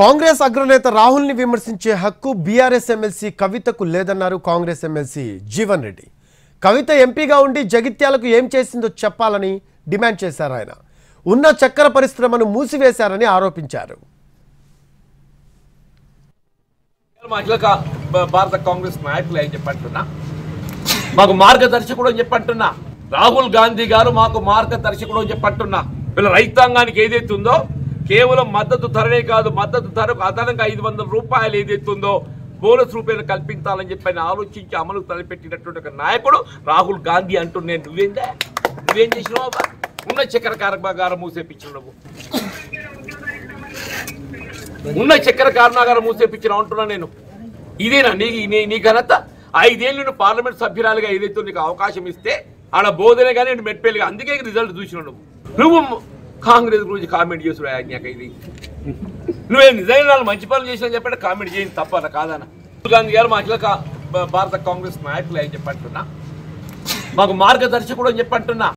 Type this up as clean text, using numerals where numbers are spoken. कांग्रेस अग्रनेता राहुल विमर्शिंचे हक्कु बीआरएस एमएलसी कवितकु लेदन्नारू कांग्रेस एमएलसी जीवन रेड्डी। कवित ఎంపీగా ఉండి జగిత్యాలకు ఏం చేసిందో చెప్పాలని డిమాండ్ చేశారు। ఆయన ఉన్న చక్కెర పరిశ్రమను మూసివేశారని ఆరోపించారు। భారత కాంగ్రెస్ నాయకులే చెప్పంటున్నా మాకు మార్గదర్శకుడు అని చెప్పంటున్నా రాహుల్ గాంధీ గారు మాకు మార్గదర్శకుడు అని చెప్పంటున్నా। వీళ్ళ రైతాంగానికి ఏదైతే ఉందో కేవలం మద్దతు ధరనే కాదు మద్దతు ధరకు అదనంగా 500 రూపాయలు ఏదైతే ఉందో బోనస్ రూపాయలు కల్పించాలని చెప్పి ఆలోచించి అమలు తలపెట్టినటువంటి ఒక నాయకుడు రాహుల్ గాంధీ అంటున్నా। నువ్వేం చేసినావు? ఉన్న చక్కెర కార్మాగారం మూసేపించినావు, ఉన్న చక్కెర కార్మాగారం మూసేపించినావు అంటున్నా నేను। ఇదేనా నీ ఘనత? 5 ఏళ్ళు నువ్వు పార్లమెంట్ సభ్యురాలుగా ఏదైతే నీకు అవకాశం ఇస్తే ఆడ బోధనే కానీ మెట్పేలుగా, అందుకే రిజల్ట్ చూసినావు నువ్వు కాంగ్రెస్ గురించి కామెంట్ చేసాడు ఆయన। ఇది నువ్వే నిజంగా మంచి పనులు చేసినా చెప్పాడు కామెంట్ చేయండి తప్ప అలా కాదన్న। రాహుల్ గాంధీ గారు మా జిల్లా భారత కాంగ్రెస్ నాయకులు అని చెప్పంటున్నా మాకు మార్గదర్శకుడు అని చెప్పంటున్నా।